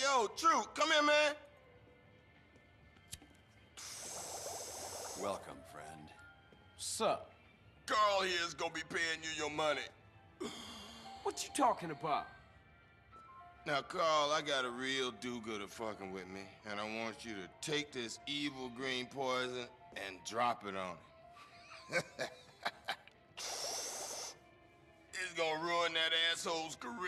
Yo, True, come here, man. Welcome, friend. Sup? Carl here is gonna be paying you your money. What you talking about? Now, Carl, I got a real do-gooder fucking with me, and I want you to take this evil green poison and drop it on him. It's gonna ruin that asshole's career.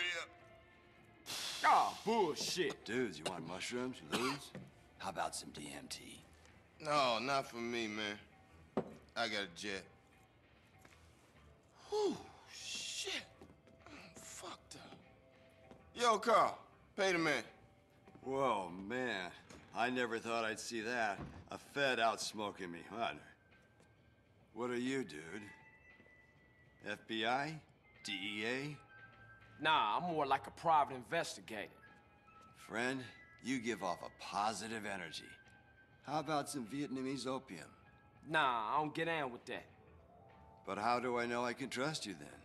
Ah, oh, bullshit. Dudes, you want mushrooms? You lose? How about some DMT? No, not for me, man. I got a jet. Whew, shit. I'm fucked up. Yo, Carl, pay the man. Whoa, man. I never thought I'd see that. A fed out smoking me, huh? What are you, dude? FBI? DEA? Nah, I'm more like a private investigator. Friend, you give off a positive energy. How about some Vietnamese opium? Nah, I don't get down with that. But how do I know I can trust you then?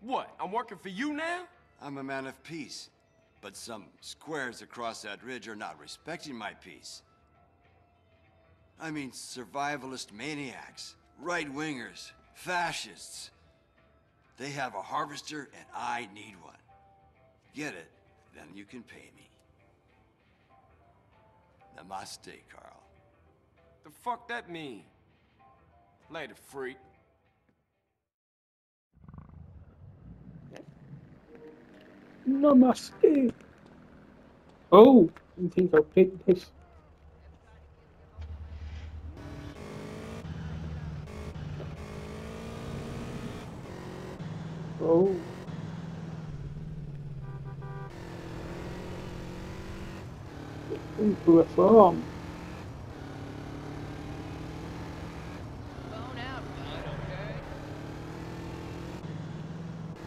What, I'm working for you now? I'm a man of peace, but some squares across that ridge are not respecting my peace. I mean, survivalist maniacs, right-wingers, fascists. They have a harvester, and I need one. Get it, then you can pay me. Namaste, Carl. The fuck that mean? Later, freak. Namaste. Oh, I think I'll pick this. Oh. Into a farm.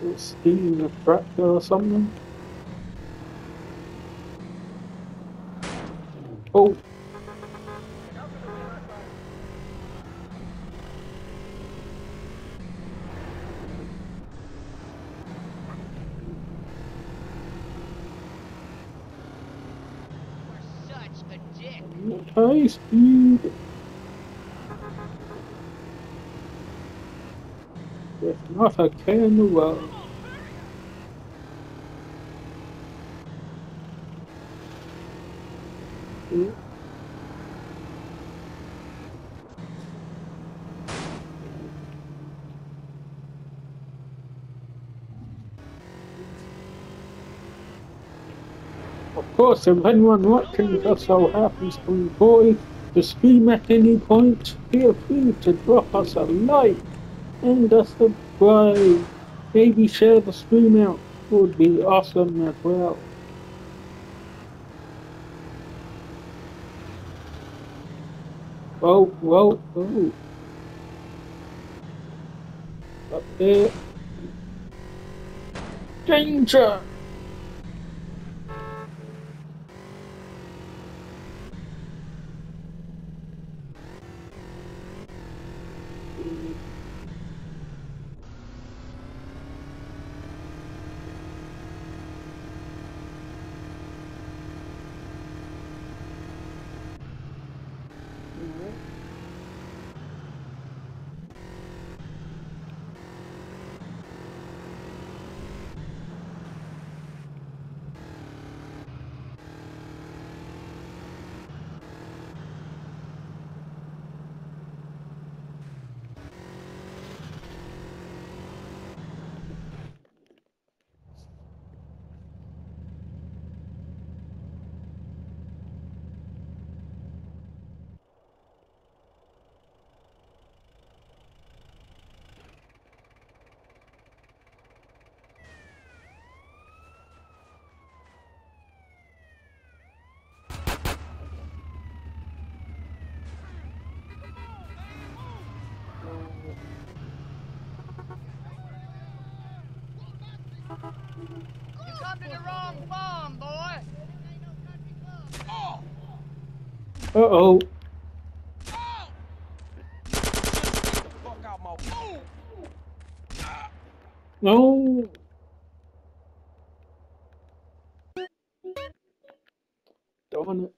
It's stealing a tractor or something. Oh. High speed. There's not a care in the world. Yeah. Of course, if anyone watching us so happens to enjoy the stream at any point, feel free to drop us a like and a subscribe. Maybe share the stream out, it would be awesome as well. Whoa, whoa, whoa. Up there. Danger! Uh-oh. No. on it.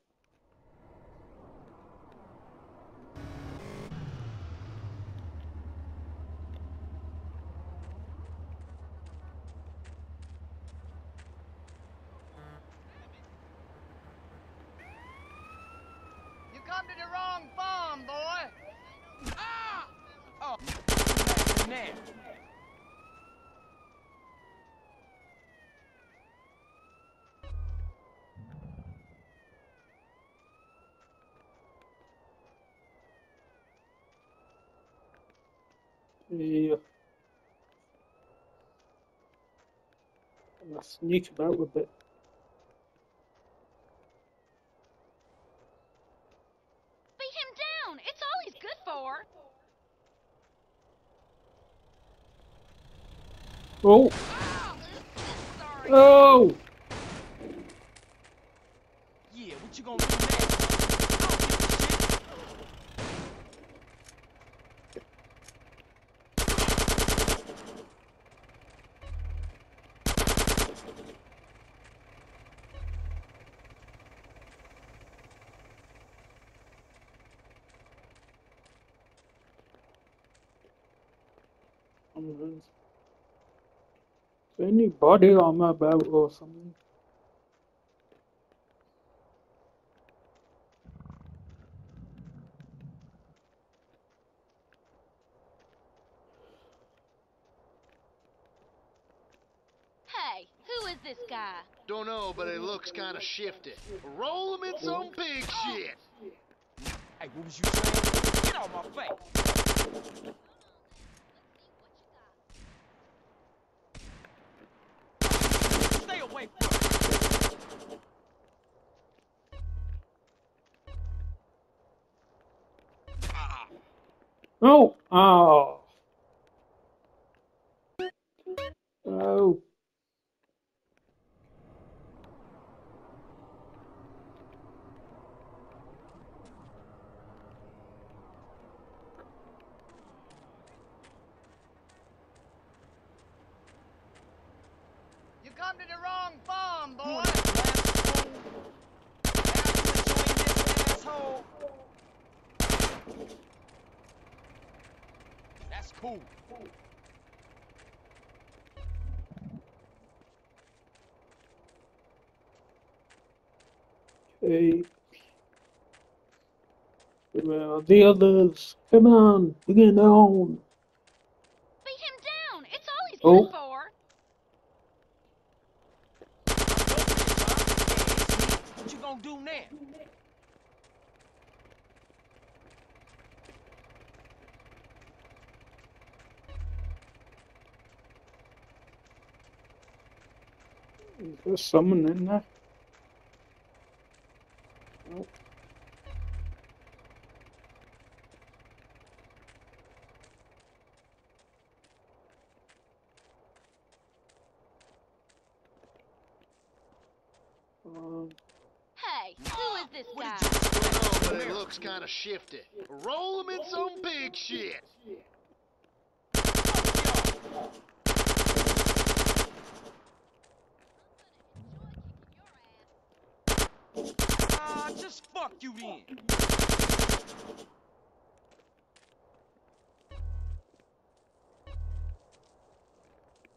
And I sneak about with it. Beat him down! It's all he's good for! Oh! Oh! Yeah, what you gonna do next? Any body armor about or something? Hey, who is this guy? Don't know, but it looks kind of shifted. Roll him in some big shit. Hey, what was you saying? Get off my face! Wait. Oh, oh, oh. Okay. Where are the others? Come on, begin on. Beat him down. It's all he's good for. What you gonna do now? There's someone in there. Nope. Hey, who is this guy? But it looks kind of shifty. Roll him in some big shit. Just fuck you in.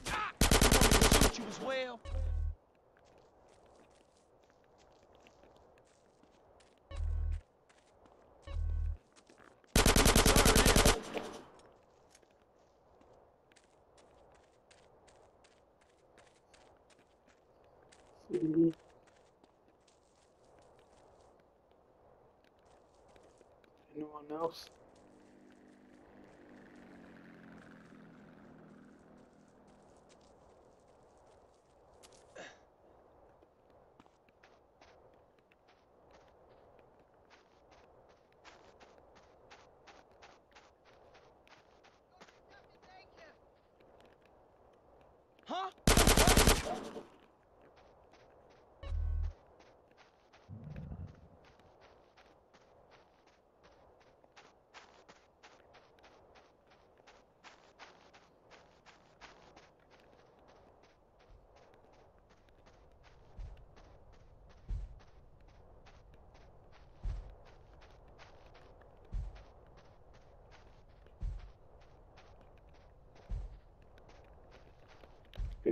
Ah, you wanted to shoot you as well. Anyone else? Huh?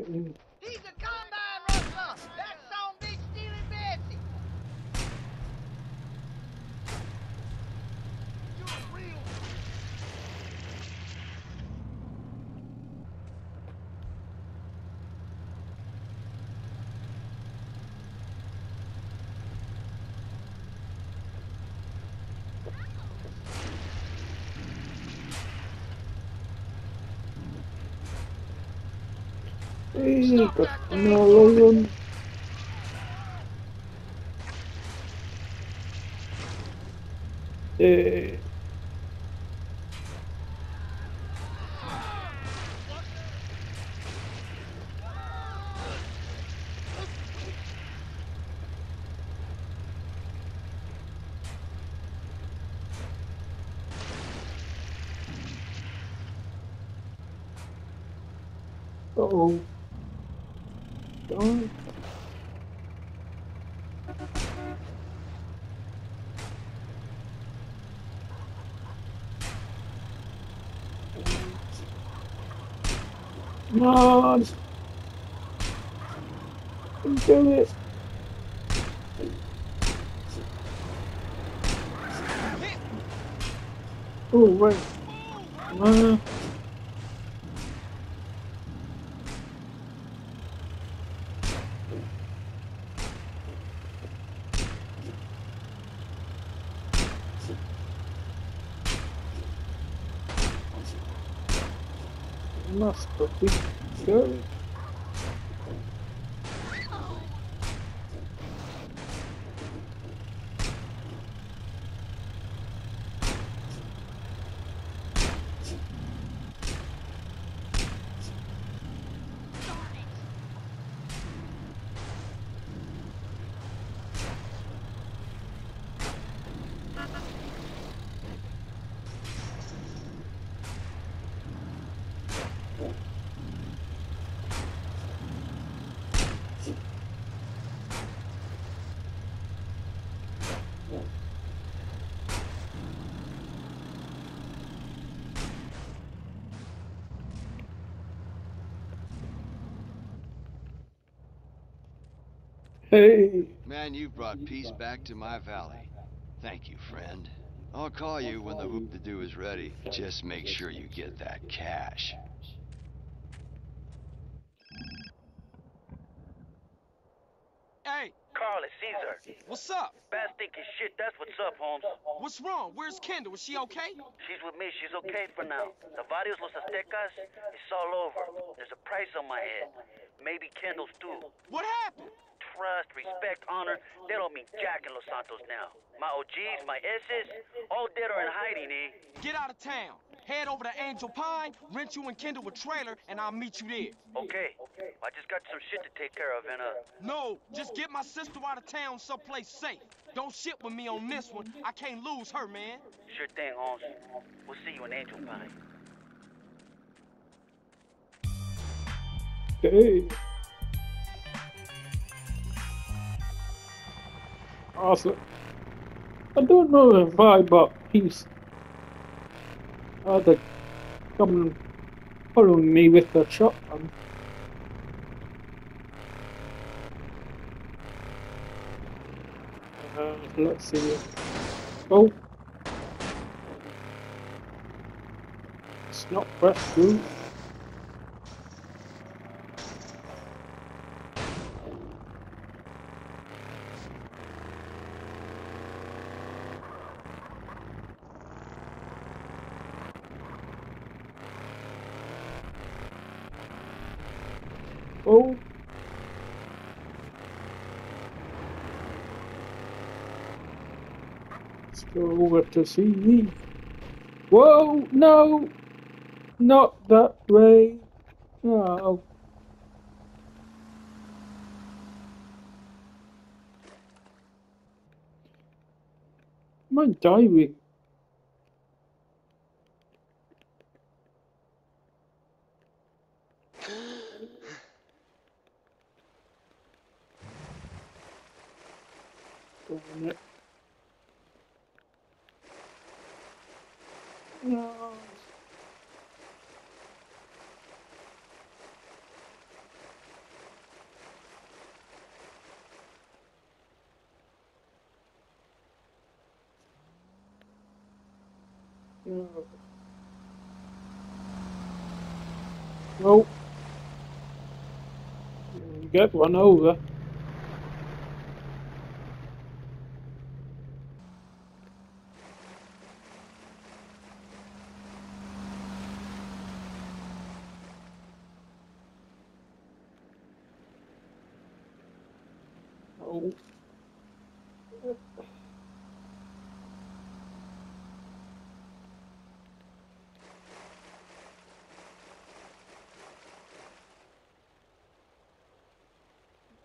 hit me. He's a combine rustler. That song be stealing Betsy. You're real. No, yeah. Uh-oh. Don't. Come on. Do it. Oh, wait. Nah. Must be good. Man, you brought peace back to my valley. Thank you, friend. I'll call you when the hoop to do is ready. Just make sure you get that cash. Hey! Carl, it's Caesar. What's up? Bad thinking shit, that's what's up, Holmes. What's wrong? Where's Kendl? Is she okay? She's with me. She's okay for now. The Varrios Los Aztecas, it's all over. There's a price on my head. Maybe Kendl's too. What happened? Trust, respect, honor, they don't mean jack in Los Santos now. My OGs, my S's, all dead or in hiding, eh? Get out of town. Head over to Angel Pine, rent you and Kendl a trailer, and I'll meet you there. Okay. I just got some shit to take care of, and No, just get my sister out of town someplace safe. Don't shit with me on this one. I can't lose her, man. Sure thing, Holmes. We'll see you in Angel Pine. Hey. Awesome. I don't know the vibe about peace. They're coming following me with the shotgun. Let's see. Oh, it's not pressed through. Oh. Let's go over to see me. Whoa, no, not that way. No. My diary. No. Nope. You get one over.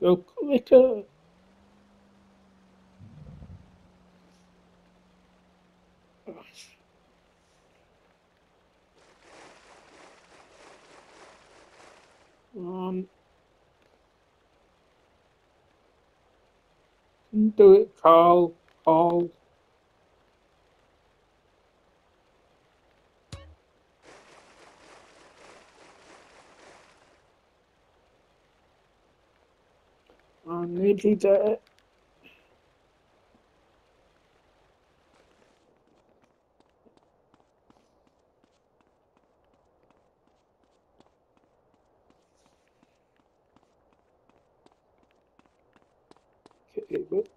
Go quicker. Can do it, Carl. Carl. I nearly did it. Okay, but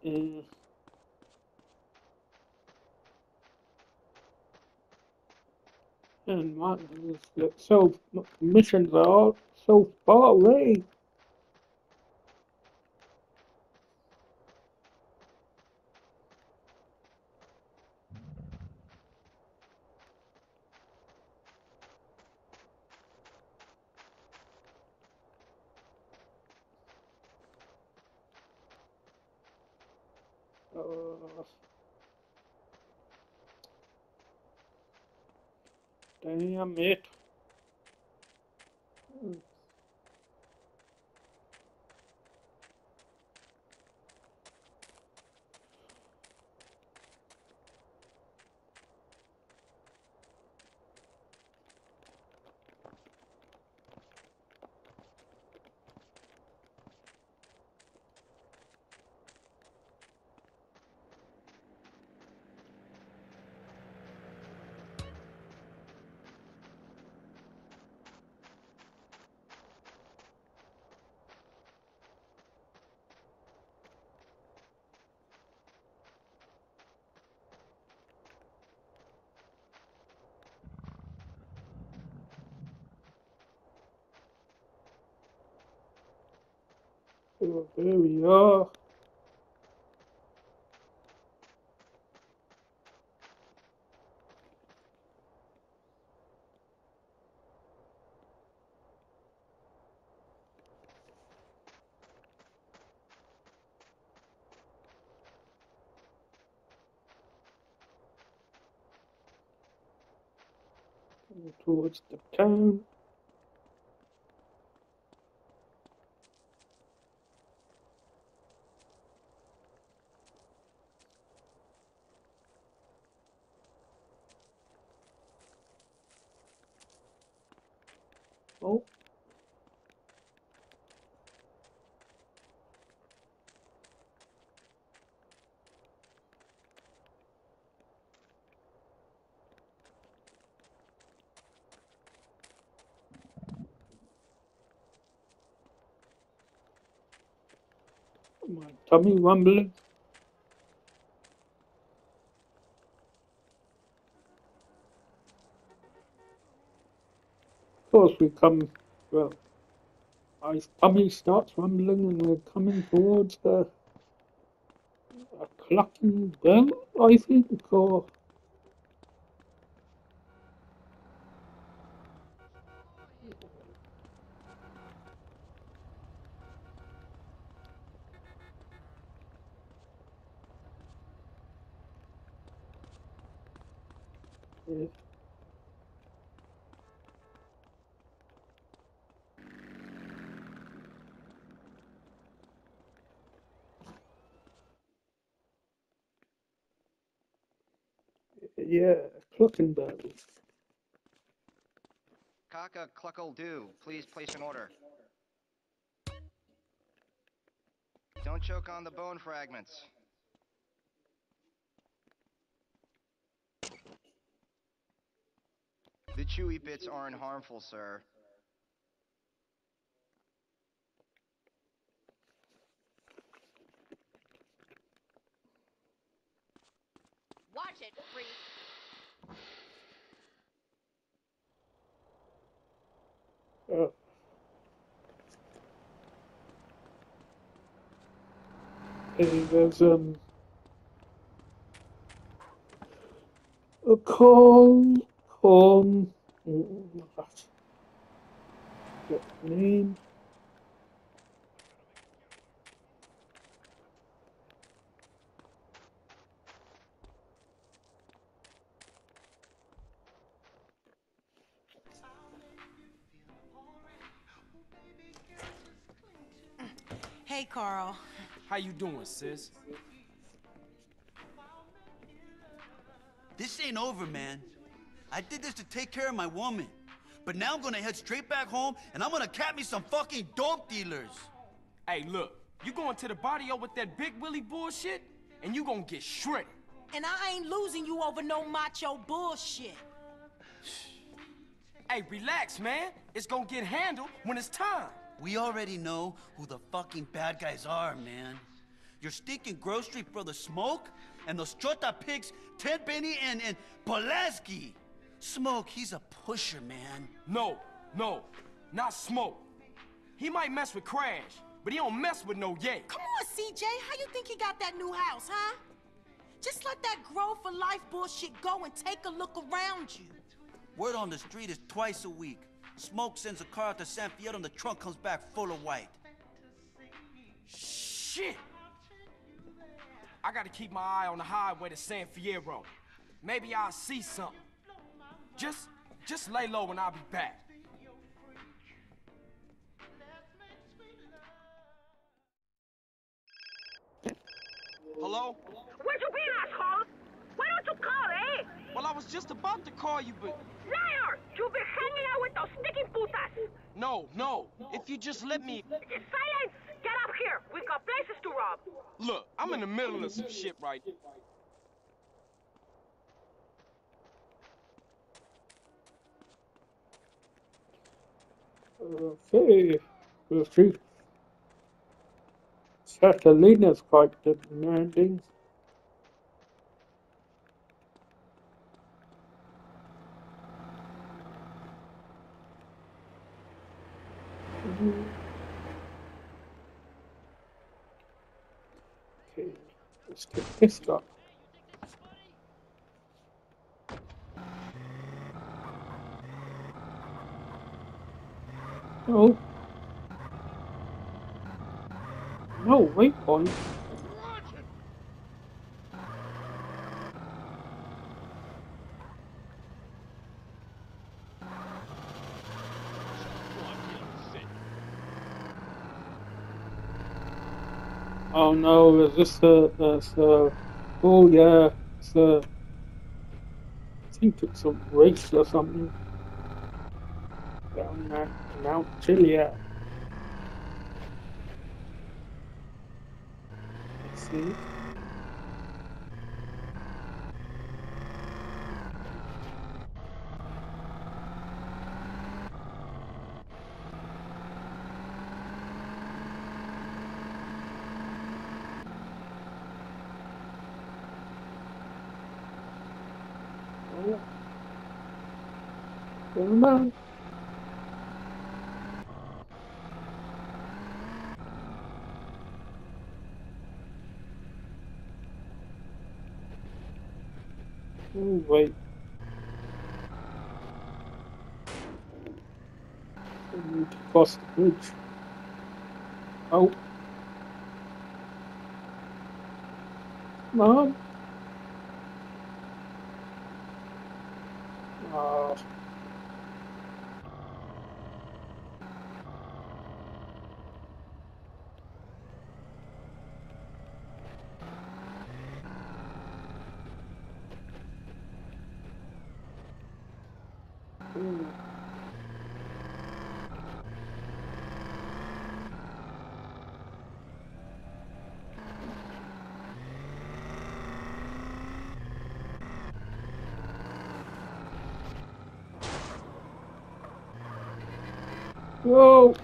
and my so missions are so far away. Damn it. Oh, there we are. Going towards the town. My tummy rumbling. Of course we come, well, my tummy starts rumbling and we're coming towards a clucking dam, I think, or... Yeah, clucking bells. Kaka cluckle do. Please place an order. Don't choke on the bone fragments. The chewy bits aren't harmful, sir. Watch it, freak. Oh. Hey, there's a call. What's the name? Hey, Carl. How you doing, sis? This ain't over, man. I did this to take care of my woman. But now I'm gonna head straight back home, and I'm gonna cap me some fucking dope dealers. Hey, look, you going to the barrio with that big Willie bullshit, and you gonna get shredded. And I ain't losing you over no macho bullshit. Hey, relax, man. It's gonna get handled when it's time. We already know who the fucking bad guys are, man. Your stinking Grove Street brother Smoke and those chota pigs Tenpenny and Pulaski. Smoke, he's a pusher, man. No, not Smoke. He might mess with Crash, but he don't mess with no yay. Come on, CJ, how you think he got that new house, huh? Just let that Grove for Life bullshit go and take a look around you. Word on the street is twice a week. Smoke sends a car out to San Fierro and the trunk comes back full of white. Shit! I gotta keep my eye on the highway to San Fierro. Maybe I'll see something. Just lay low and I'll be back. Hello? Where'd you been, asshole? Why don't you call, eh? Well, I was just about to call you, but... Liar! You've been hanging out with those stinking putas! No. If you just let me... Silence! Get up here! We've got places to rob! Look, I'm in the middle of some shit right now. Okay. Well, shoot. Catalina's quite demanding. Okay, let's get this up. Oh. No waypoint. Oh no, is this oh yeah, it's I think it's a race or something. Down there, Mount Chiliad. Let's see. Come on. Ooh, wait. I need to cross the bridge. Oh. Come on. Go!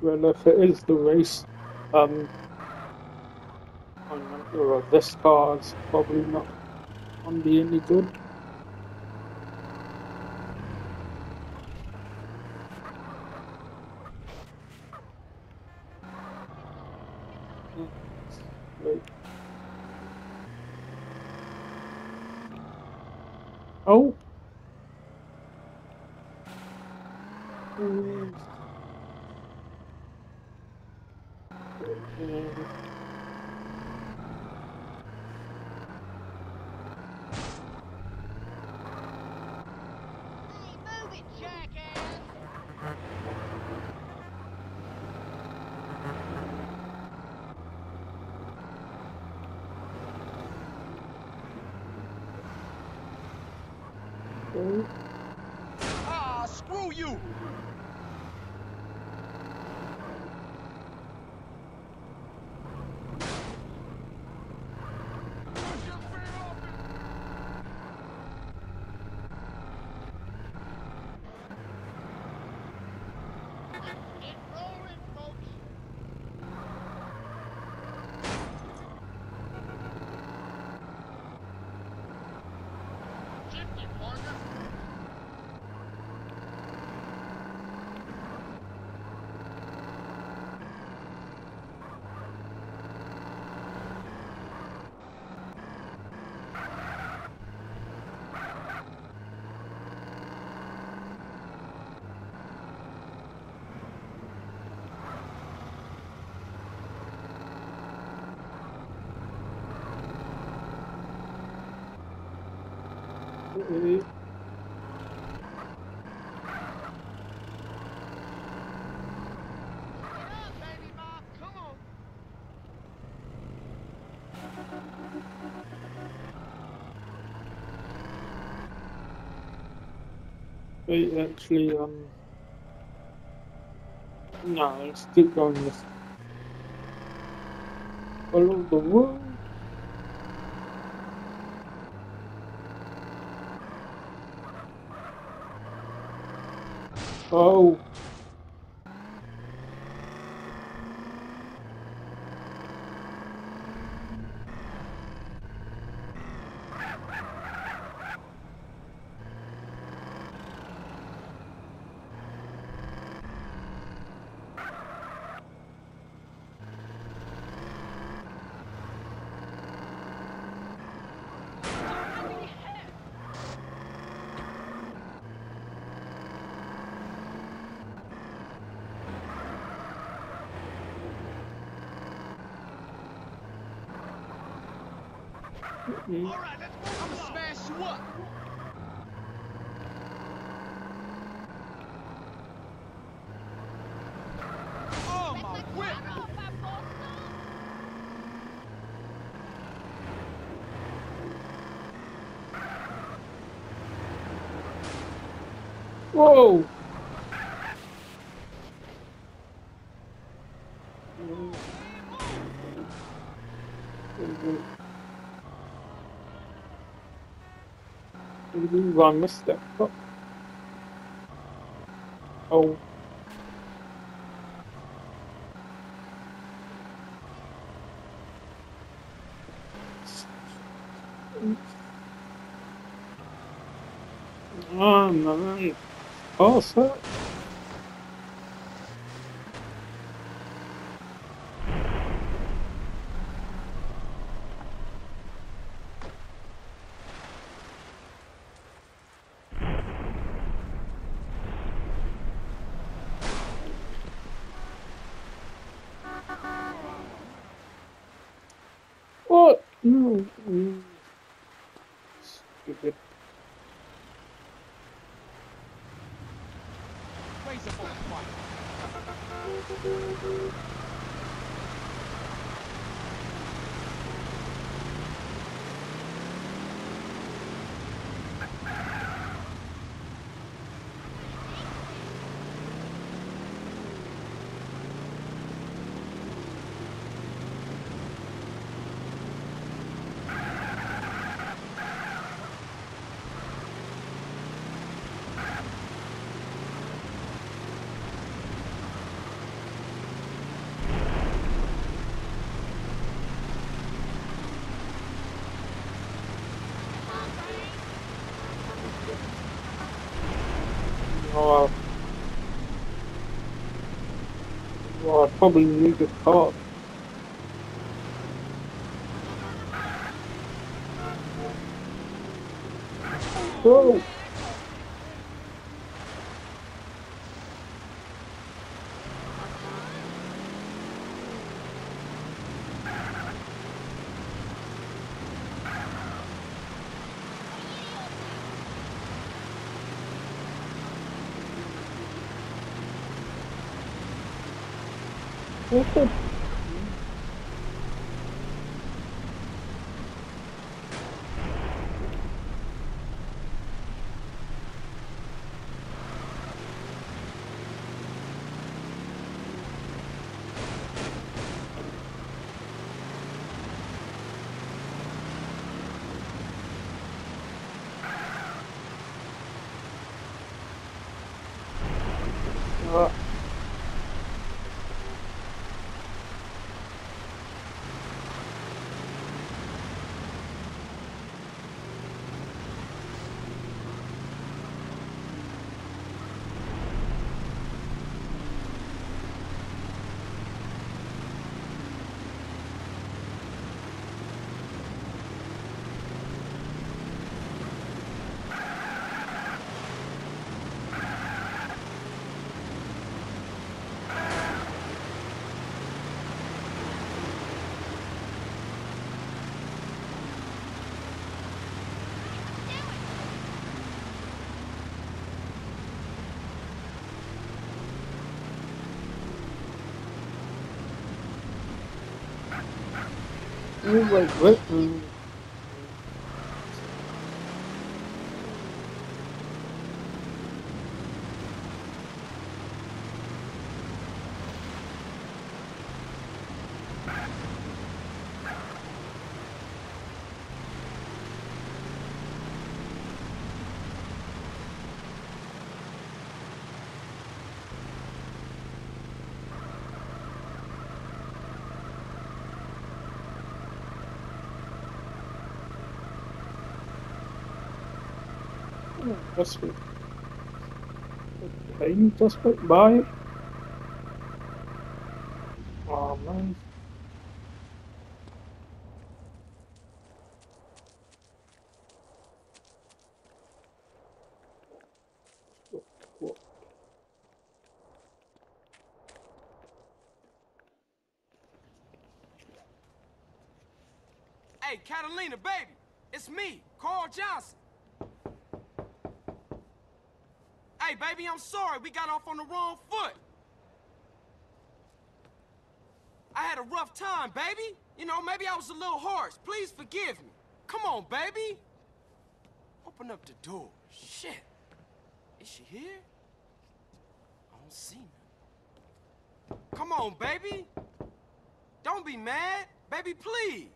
Well, if it is the race, this car is probably not going to be any good. Oh! Mm-hmm. They actually, no, let's keep going this. Follow the world. Oh. Mm-hmm. All right, let's go. I'm gonna smash you up. Oh, my whip. Whoa. I missed that. Oh. Oh, man. Oh, sir. Well, I probably need this card. Whoa! What's you like listening? That's it. Okay, you just went by. Oh man. What? Hey, Catalina, baby, it's me, Carl Johnson. Hey, baby, I'm sorry we got off on the wrong foot. I had a rough time, baby. You know, maybe I was a little harsh. Please forgive me. Come on, baby. Open up the door. Shit. Is she here? I don't see her. Come on, baby. Don't be mad. Baby, please.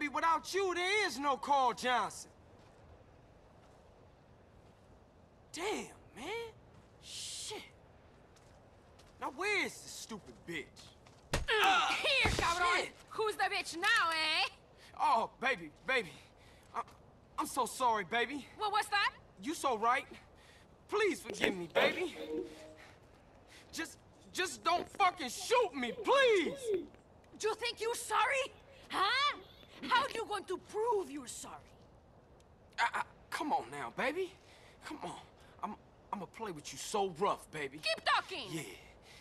Baby, without you, there is no Carl Johnson. Damn, man. Shit. Now, where is this stupid bitch? Here, cabrón. Shit. Who's the bitch now, eh? Oh, baby, baby. I'm so sorry, baby. What was that? You so right. Please forgive me, baby. Just don't fucking shoot me, please. Do you think you're sorry? Huh? How are you going to prove you're sorry? Come on now, baby. Come on. I'm gonna play with you so rough, baby. Keep talking! Yeah,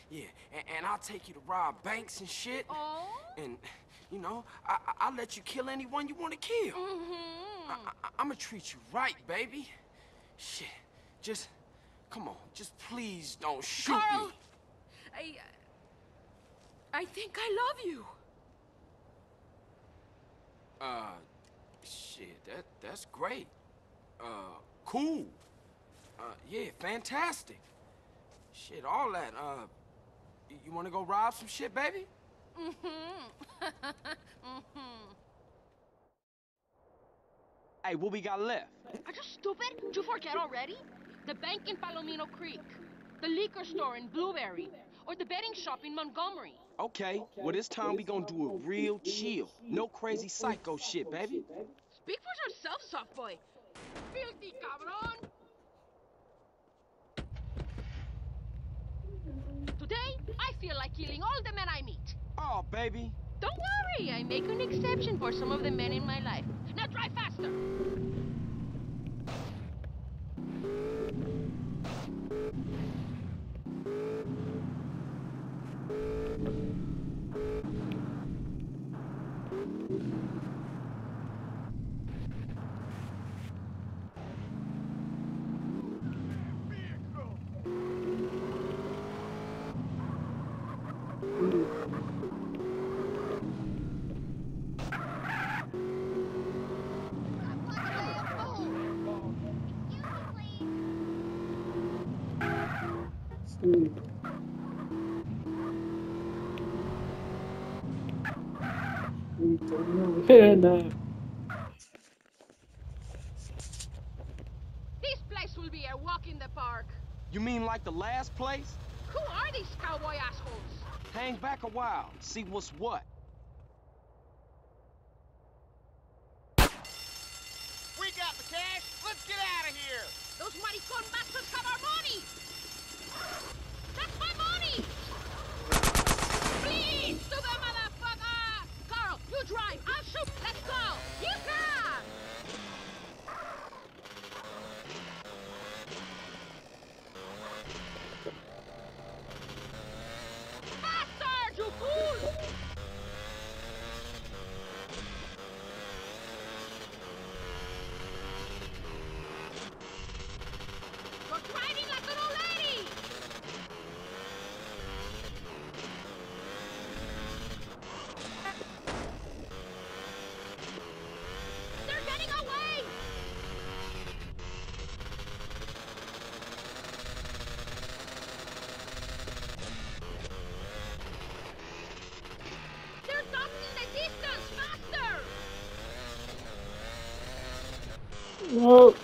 yeah. And I'll take you to rob banks and shit. Oh? And, you know, I'll let you kill anyone you want to kill. Mm-hmm. I'm gonna treat you right, baby. Shit. Just, come on. Just please don't shoot Carl, me. I think I love you. Shit, that's great. Cool. Yeah, fantastic. Shit, all that, you wanna go rob some shit, baby? Mm-hmm. Mm-hmm. Hey, what we got left? Are you stupid? Did you forget already? The bank in Palomino Creek, the liquor store in Blueberry, or the betting shop in Montgomery. Okay, well this time we gonna do it real chill. No crazy psycho shit, baby. Speak for yourself, soft boy. Filthy cabron! Today, I feel like killing all the men I meet. Oh, baby. Don't worry, I make an exception for some of the men in my life. Now drive faster! No. This place will be a walk in the park. You mean like the last place? Who are these cowboy assholes? Hang back a while, see what's what. We got the cash, let's get out of here. Those maricon bastards have our money. That's my money. Please, to the motherfucker. Carl, you drive. I'll shoot. Let's go. You come. Bastard, you fool! You're driving like an old lady. Oh.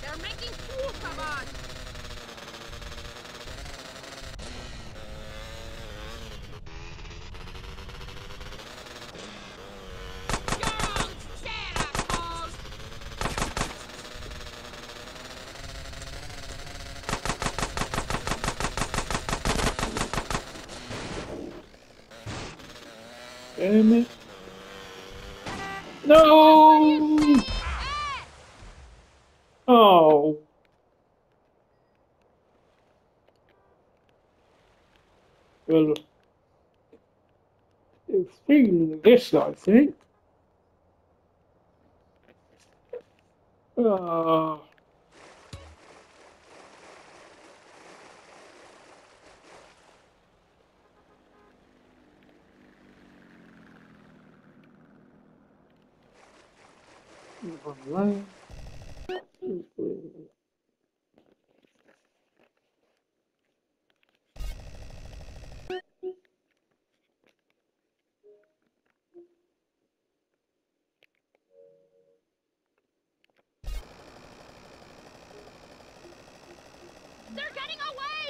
They're making fools of us. Go get up, boss. Damn it. No! Oh. Well, it's feeling this, I think. Ah. Online. They're getting away.